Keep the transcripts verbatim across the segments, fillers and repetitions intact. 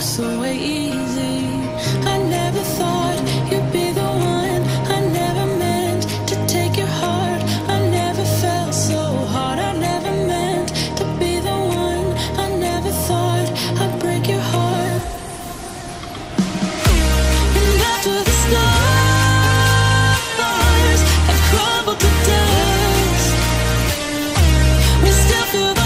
walks away easy. I never thought you'd be the one. I never meant to take your heart. I never felt so hard. I never meant to be the one. I never thought I'd break your heart. And after the stars have crumbled to dust, we still feel the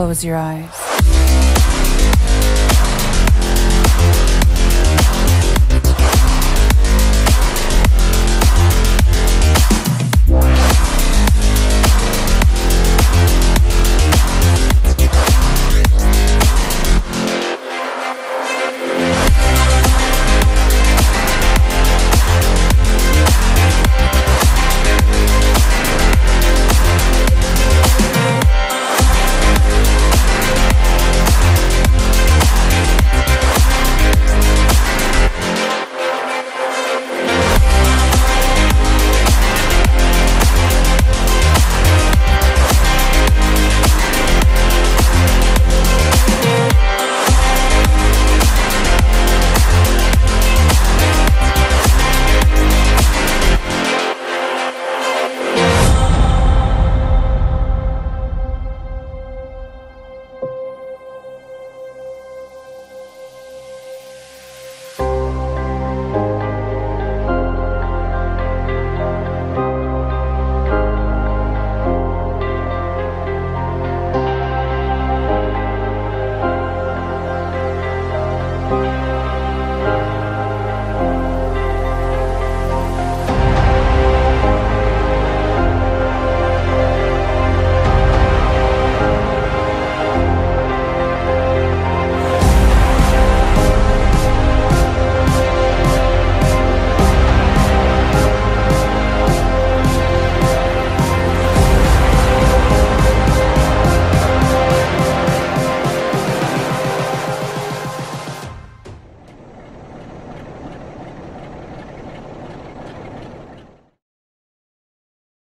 Close your eyes.